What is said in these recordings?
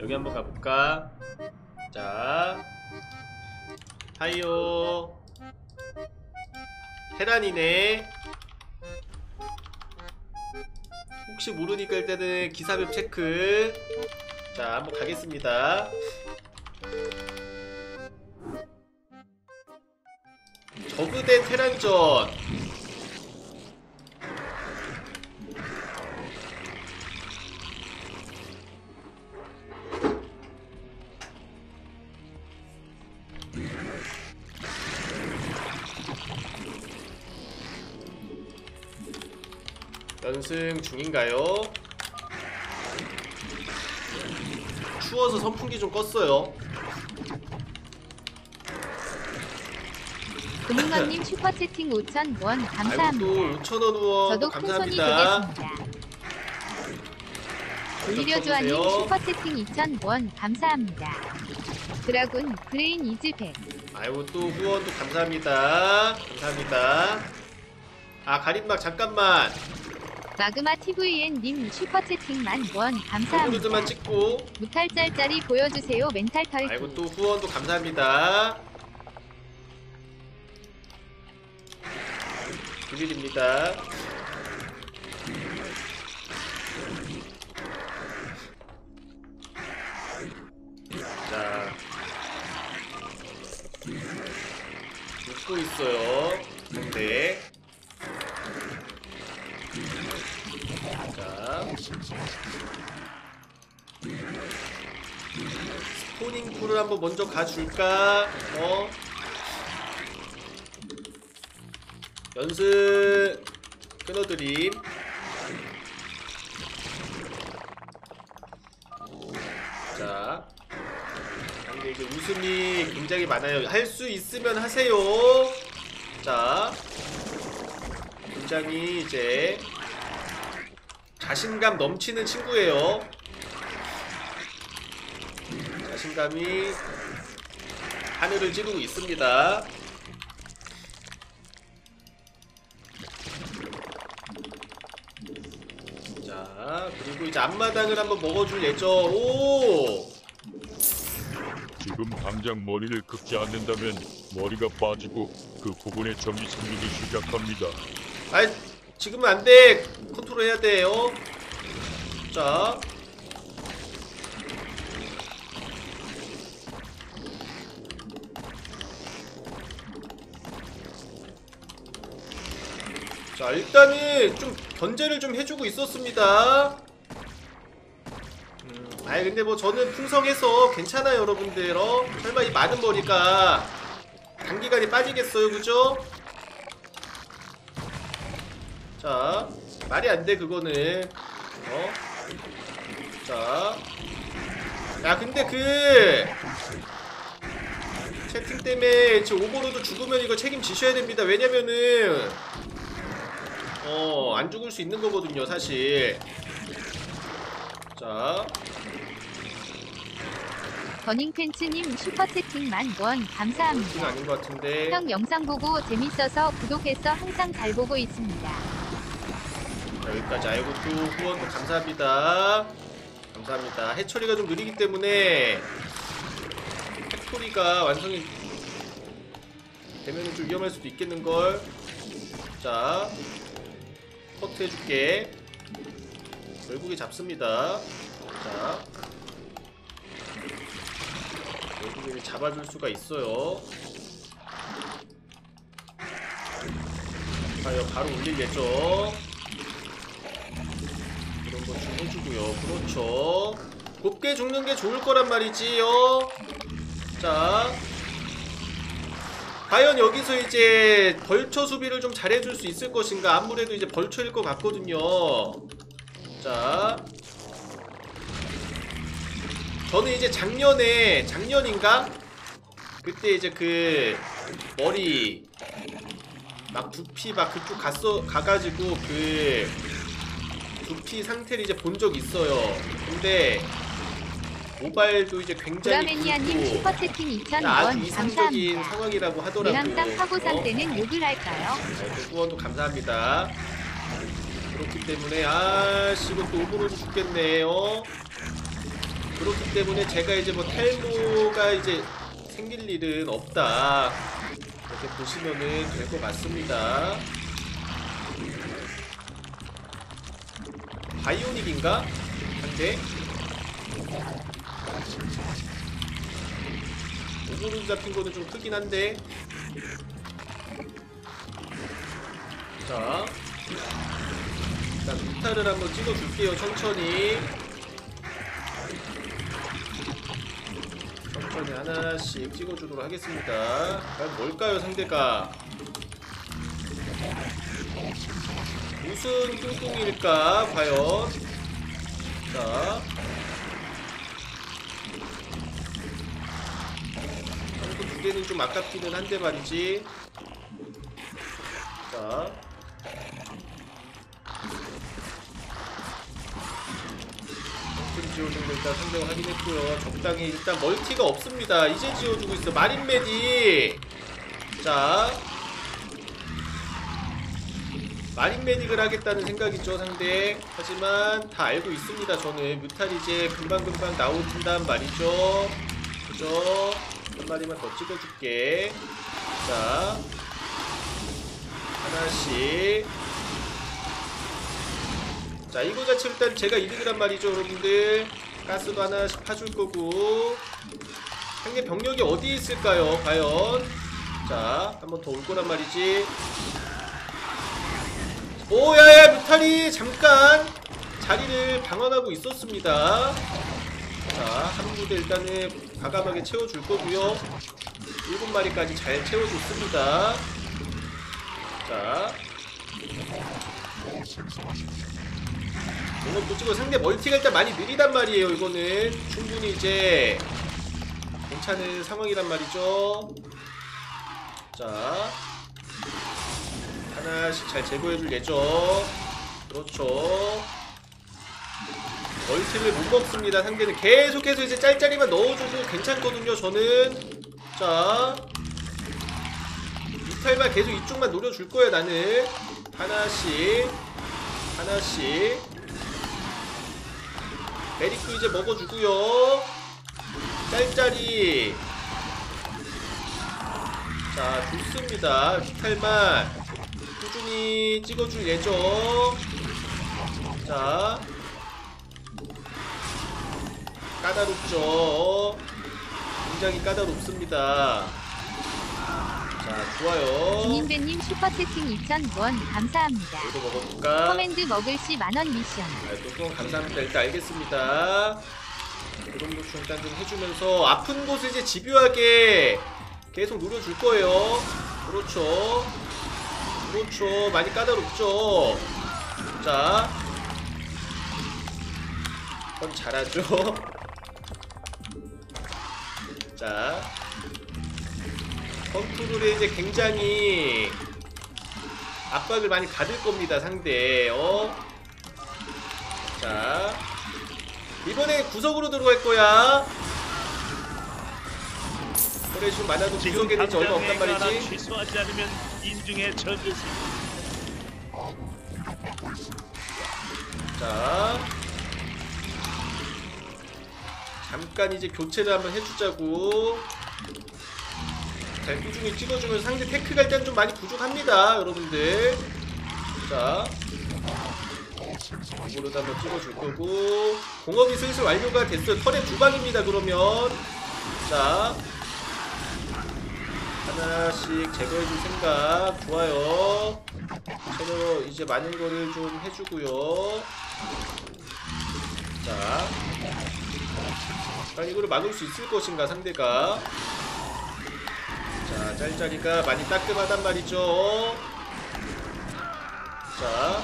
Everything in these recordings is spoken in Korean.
여기 한번 가볼까? 자, 하이요. 테란이네. 혹시 모르니까 일단은 기사맵 체크. 자, 한번 가겠습니다. 저그대 테란전. 연승 중인가요? 추워서 선풍기 좀 껐어요. 금융원님 슈퍼채팅 5,000원 감사합니다. 5,000원 후원 저도 감사합니다. 오히려주아님 슈퍼채팅 2,000원 감사합니다. 드라군 그레인 이즈백. 아이고 또 후원도 감사합니다. 감사합니다. 아 가림막 잠깐만. 마그마 TVN님 슈퍼채팅 10,000원 감사합니다. 후원만 찍고 무탈짤짤이 보여주세요. 멘탈 털기. 아이고 또 후원도 감사합니다. 드릴입니다. 자, 웃고 있어요. 근데 자, 스포닝 풀을 한번 먼저 가줄까? 어? 연습 끊어드림. 자, 근데 이게 웃음이 굉장히 많아요. 할 수 있으면 하세요. 자, 굉장히 이제 자신감 넘치는 친구예요. 자신감이 하늘을 찌르고 있습니다. 그리고 이제 앞마당을 한번 먹어줄 예정. 오! 지금 당장 머리를 긁지 않는다면 머리가 빠지고 그 부분에 점이 생기기 시작합니다. 아이, 지금은 안 돼. 컨트롤 해야 돼요. 자, 자, 일단은 좀 견제를 좀 해주고 있었습니다. 아니 근데 뭐 저는 풍성해서 괜찮아요 여러분들. 설마 이 많은 머리가 단기간에 빠지겠어요, 그죠? 자, 말이 안 돼 그거는. 자, 야 근데 그 채팅 때문에 지금 오버로드 죽으면 이거 책임지셔야 됩니다. 왜냐면은 안 죽을 수 있는 거거든요, 사실. 자. 버닝팬츠님 슈퍼채팅 10,000원 감사합니다. 아닌 것 같은데. 형 영상 보고 재밌어서 구독해서 항상 잘 보고 있습니다. 자, 여기까지 아이고 또 후원도 감사합니다. 감사합니다. 해처리가 좀 느리기 때문에 팩토리가 완성이 되면 좀 위험할 수도 있겠는걸. 자. 커트 해줄게. 결국에 잡습니다. 자, 결국에 잡아줄 수가 있어요. 자, 바로 올리겠죠. 이런 거 좀 해주고요. 그렇죠. 곱게 죽는 게 좋을 거란 말이지요. 자, 과연 여기서 이제 벌처 수비를 좀 잘해줄 수 있을 것인가? 아무래도 이제 벌처일 것 같거든요. 자, 저는 이제 작년인가? 그때 이제 그 머리 막 두피 막 그쪽 가가지고 그 두피 상태를 이제 본 적 있어요. 근데 모발도 이제 굉장히 굵고 아주 이상적인 감사합니다. 상황이라고 하더라고요. 항상 사고 상태는 욕을 할까요? 후원도 감사합니다. 그렇기 때문에 아씨 이것도 오버로드 죽겠네. 그렇기 때문에 제가 이제 뭐 탈모가 이제 생길 일은 없다, 이렇게 보시면은 될 것 같습니다. 바이오닉인가? 한대 오버로 잡힌 거는 좀 크긴 한데. 자, 일단 루타를 한번 찍어줄게요. 천천히 천천히 하나씩 찍어주도록 하겠습니다. 과연 뭘까요, 상대가? 무슨 뚱뚱일까 과연. 자, 아무튼 두 개는 좀 아깝기는 한데 말이지. 자, 지워주고 일단 상대가 확인했고요. 적당히 일단 멀티가 없습니다. 이제 지워주고 있어 마린메딕. 자, 마린메딕을 하겠다는 생각이죠 상대. 하지만 다 알고 있습니다. 저는 뮤탈이 이제 금방금방 나오준단 말이죠. 그죠? 한 마리만 더 찍어줄게. 자, 하나씩. 자, 이거 자체 일단 제가 이득이란 말이죠 여러분들. 가스도 하나씩 파줄 거고. 상대 병력이 어디에 있을까요 과연? 자, 한 번 더 올 거란 말이지. 오, 야야, 뮤탈이 잠깐 자리를 방어하고 있었습니다. 자, 한 무대 일단은 과감하게 채워줄 거고요. 7마리까지 잘 채워줬습니다. 자, 이거 보시고 상대 멀티가 일단 많이 느리단 말이에요. 이거는 충분히 이제 괜찮은 상황이란 말이죠. 자, 하나씩 잘 제거해줄 예정. 그렇죠. 멀티를 못 먹습니다. 상대는 계속해서 이제 짤짤이만 넣어주고 괜찮거든요 저는. 자, 이탈만 계속 이쪽만 노려줄 거예요 나는. 하나씩 하나씩 메릭도 이제 먹어주고요. 짤짤이. 자, 좋습니다. 휘탈만 꾸준히 찍어줄 예정. 자, 까다롭죠. 굉장히 까다롭습니다. 자, 좋아요. 김인배님 슈퍼채팅 2,000원 감사합니다. 이거 먹어볼까? 커맨드 먹을 시 10,000원 미션. 아, 감사합니다. 일단 알겠습니다. 이런 것 좀 일단 좀 해주면서 아픈 곳을 이제 집요하게 계속 누려줄 거예요. 그렇죠. 그렇죠. 많이 까다롭죠. 자, 그럼 잘하죠. 자, 컨트롤에 이제 굉장히 압박을 많이 받을 겁니다 상대. 자, 이번에 구석으로 들어갈 거야. 그래, 지금 만화도 구석에 대지 얼마 없단 말이지. 취소하지 않으면 인중에 적이. 자, 잠깐 이제 교체를 한번 해주자고. 자, 꾸준히 찍어주면서 상대 테크가 일단 좀 많이 부족합니다 여러분들. 자, 이거로도 한번 찍어줄 거고. 공업이 슬슬 완료가 됐어요. 털의 주방입니다 그러면. 자, 하나씩 제거해줄 생각. 좋아요. 채널 이제 많은 거를 좀 해주고요. 자, 과연 이거를 막을 수 있을 것인가 상대가. 자, 짤짤이가 많이 따끔하단 말이죠. 자,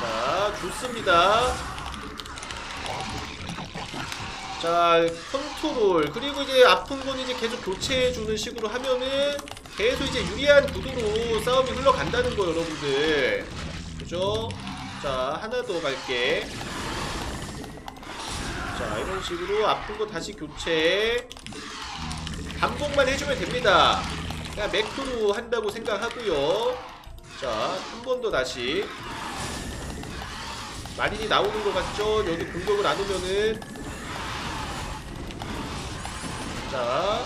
자, 좋습니다. 자, 컨트롤. 그리고 이제 아픈 건 이제 계속 교체해주는 식으로 하면은 계속 이제 유리한 구도로 싸움이 흘러간다는 거예요, 여러분들. 그죠? 자, 하나 더 갈게. 자, 이런 식으로 아픈 거 다시 교체. 반복만 해주면 됩니다. 그냥 맥프로 한다고 생각하고요. 자, 한 번 더 다시. 마린이 나오는 것 같죠? 여기 공격을 안 오면은. 자,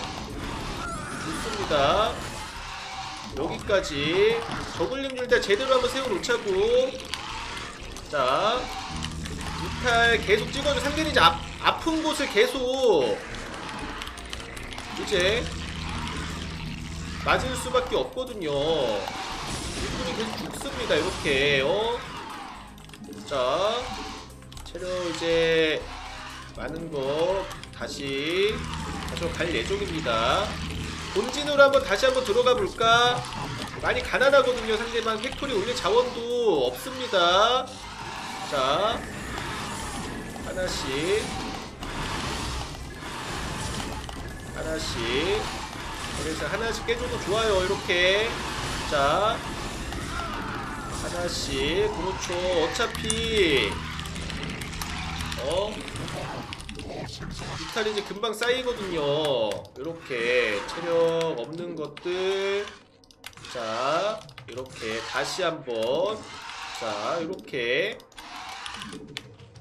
좋습니다. 여기까지 저글링 둘 다 제대로 한번 세워놓자고. 자, 이탈 계속 찍어줘. 상대는 이제 아픈 곳을 계속 이제 맞을 수밖에 없거든요. 일꾼이 계속 죽습니다. 이렇게. 자, 체력 이제 많은 거 다시 가져갈 예정입니다. 본진으로 한번 다시 한번 들어가 볼까? 많이 가난하거든요. 상대방 팩토리 올릴 자원도 없습니다. 자, 하나씩 그래서 하나씩 깨줘도 좋아요. 이렇게. 자, 하나씩. 그렇죠. 어차피 이탈이 이제 금방 쌓이거든요. 이렇게 체력 없는 것들. 자, 이렇게 다시 한번. 자, 이렇게.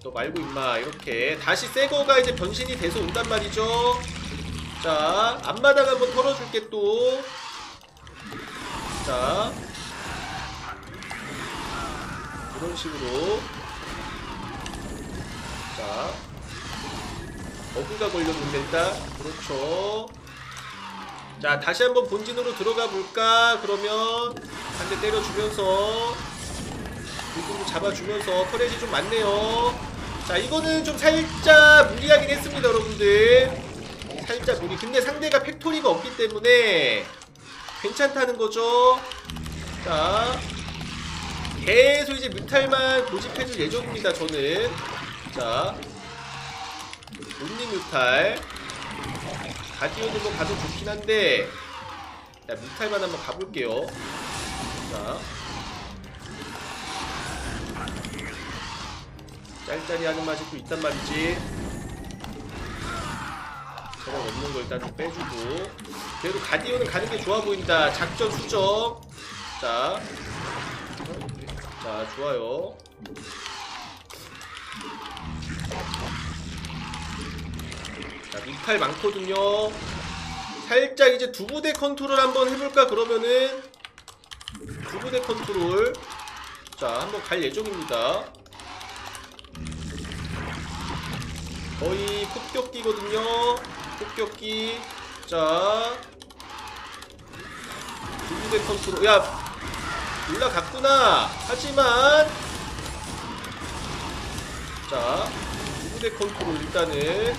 너 말고 임마. 이렇게 다시 새거가 이제 변신이 돼서 온단 말이죠. 자, 앞마당 한번 털어줄게 또. 자, 이런 식으로. 자, 어그가 걸렸는데 일단. 그렇죠. 자, 다시 한번 본진으로 들어가 볼까? 그러면 한 대 때려주면서 물건도 잡아주면서. 터렛이 좀 많네요. 자, 이거는 좀 살짝 무리하긴 했습니다, 여러분들. 살짝 무리. 근데 상대가 팩토리가 없기 때문에 괜찮다는 거죠. 자, 계속 이제 뮤탈만 고집해줄 예정입니다, 저는. 자, 온리 뮤탈 가디언으로 가도 좋긴 한데, 자, 뮤탈만 한번 가볼게요. 자, 짤짤이 하는 맛이 또 있단 말이지. 저런 없는 거 일단 좀 빼주고. 그래도 가디언은 가는 게 좋아 보인다. 작전 수정. 자, 좋아요. 자, 뮤탈 많거든요. 살짝 이제 두 부대 컨트롤 한번 해볼까? 그러면은 두 부대 컨트롤. 자, 한번 갈 예정입니다. 거의 폭격기거든요. 폭격기. 자, 두 부대 컨트롤. 야, 올라갔구나. 하지만 자, 두 부대 컨트롤 일단은.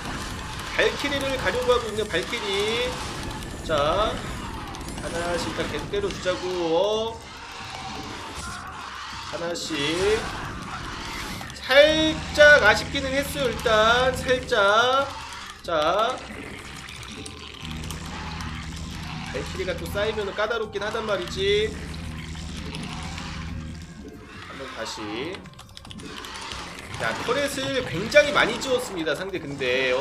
발키리를 가려고 하고 있는 발키리. 자, 하나씩 일단 계속 때려주자고. 하나씩. 살짝 아쉽기는 했어요, 일단. 살짝. 자, 발키리가 또 쌓이면 까다롭긴 하단 말이지. 한번 다시. 자, 터렛을 굉장히 많이 지웠습니다, 상대. 근데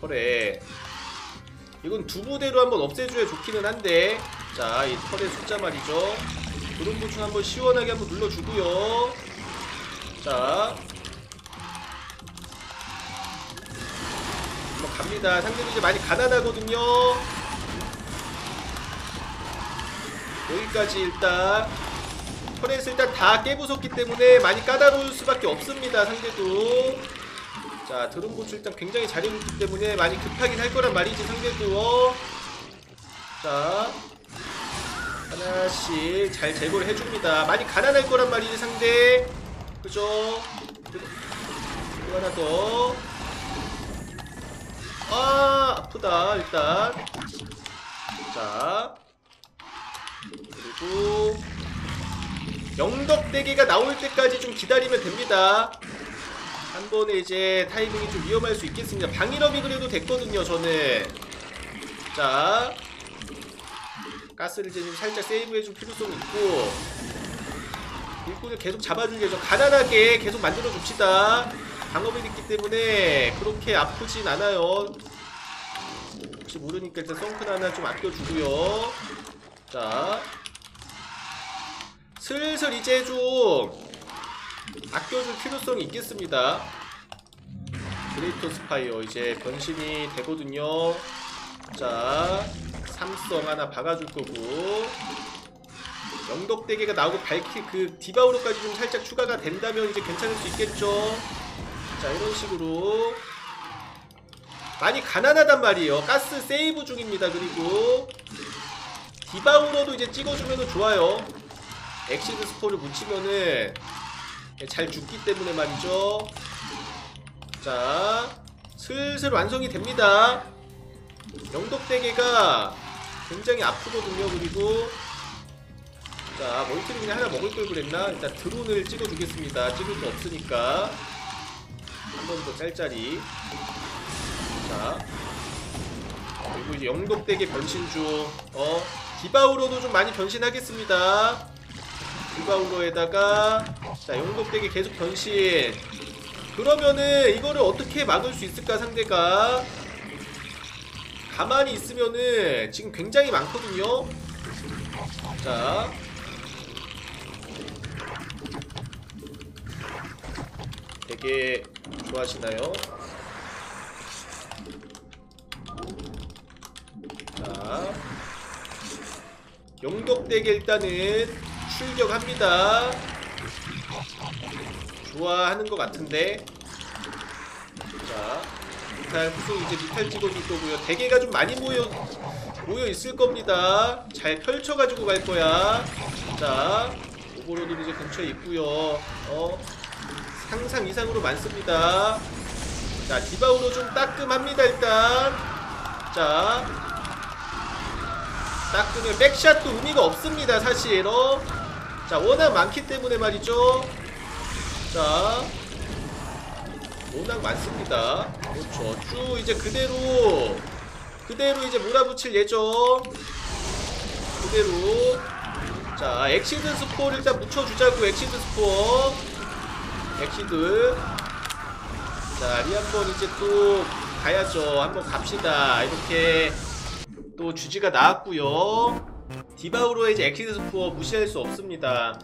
터렛 이건 두 부대로 한번 없애줘야 좋기는 한데. 자, 이 터렛 숫자 말이죠. 드론 보충 한번 시원하게 한번 눌러주고요. 자, 한번 갑니다. 상대도 이제 많이 가난하거든요. 여기까지 일단 터렛을 일단 다 깨부쉈기 때문에 많이 까다로울 수밖에 없습니다, 상대도. 자, 드론 고추 일단 굉장히 잘해줬기 때문에 많이 급하긴 할 거란 말이지, 상대도. 자, 하나씩 잘 제거를 해줍니다. 많이 가난할 거란 말이지, 상대. 그죠? 또 하나 더. 아, 아프다, 일단. 자, 그리고 영덕대기가 나올 때까지 좀 기다리면 됩니다. 한 번에 이제 타이밍이 좀 위험할 수 있겠습니다. 방일업이 그래도 됐거든요, 저는. 자, 가스를 이제 좀 살짝 세이브해줄 필요성이 있고. 일꾼을 계속 잡아주기 위해서 가난하게 계속 만들어줍시다. 방업이 됐기 때문에 그렇게 아프진 않아요. 혹시 모르니까 일단 썬큰 하나 좀 아껴주고요. 자, 슬슬 이제 좀 아껴줄 필요성이 있겠습니다. 그레이터 스파이어 이제 변신이 되거든요. 자, 삼성 하나 박아줄 거고, 영덕대게가 나오고 발키 그 디바우로까지 좀 살짝 추가가 된다면 이제 괜찮을 수 있겠죠. 자, 이런 식으로 많이 가난하단 말이에요. 가스 세이브 중입니다. 그리고 디바우로도 이제 찍어주면 좋아요. 엑시드 스포를 묻히면은 잘 죽기 때문에 말이죠. 자, 슬슬 완성이 됩니다. 영덕대게가 굉장히 아프거든요. 그리고 자, 멀티를 그냥 하나 먹을 걸 그랬나? 일단 드론을 찍어주겠습니다. 찍을 게 없으니까 한 번 더 짤짤이. 자, 그리고 이제 영덕대게 변신 중. 디바우로도 좀 많이 변신하겠습니다. 디바우로에다가 자, 영덕대게 계속 변신. 그러면은 이거를 어떻게 막을 수 있을까? 상대가 가만히 있으면은 지금 굉장히 많거든요. 자, 되게 좋아하시나요? 자, 영덕대게 일단은 출격합니다. 좋아하는 것 같은데. 자, 일단 후속 이제 미탈 찍어줄 거고요. 대게가 좀 많이 모여 있을 겁니다. 잘 펼쳐가지고 갈 거야. 자, 오버로드 이제 근처에 있고요. 상상 이상으로 많습니다. 자, 디바우로 좀 따끔합니다. 일단 자, 따끔해. 백샷도 의미가 없습니다. 사실 자, 워낙 많기 때문에 말이죠. 자, 워낙 많습니다. 그렇죠. 쭉 이제 그대로 이제 몰아붙일 예정. 그대로. 자, 엑시드 스포를 일단 묻혀주자고. 엑시드 스포. 엑시드. 자, 리 한번 이제 또 가야죠. 한번 갑시다. 이렇게 또 주지가 나왔고요. 디바우로의 이제 엑시드 스포 무시할 수 없습니다.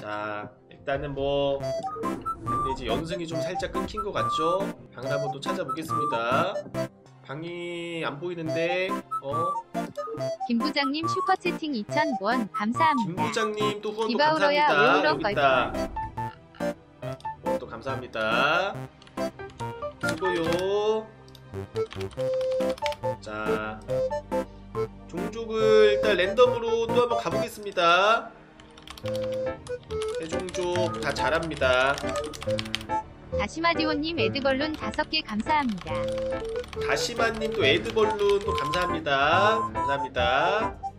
자, 일단은 뭐 근데 이제 연승이 좀 살짝 끊긴 것 같죠? 방을 한번 또 찾아보겠습니다. 방이 안 보이는데. 김부장님 슈퍼채팅 2,000원 감사합니다. 김부장님 또 후원도 감사합니다. 후원도 감사합니다. 수고요. 자, 종족을 일단 랜덤으로 또 한번 가보겠습니다. 세종족 다 잘합니다. 다시마디오님 에드벌룬 5개 감사합니다. 다시마님 또 에드벌룬 또 감사합니다. 감사합니다.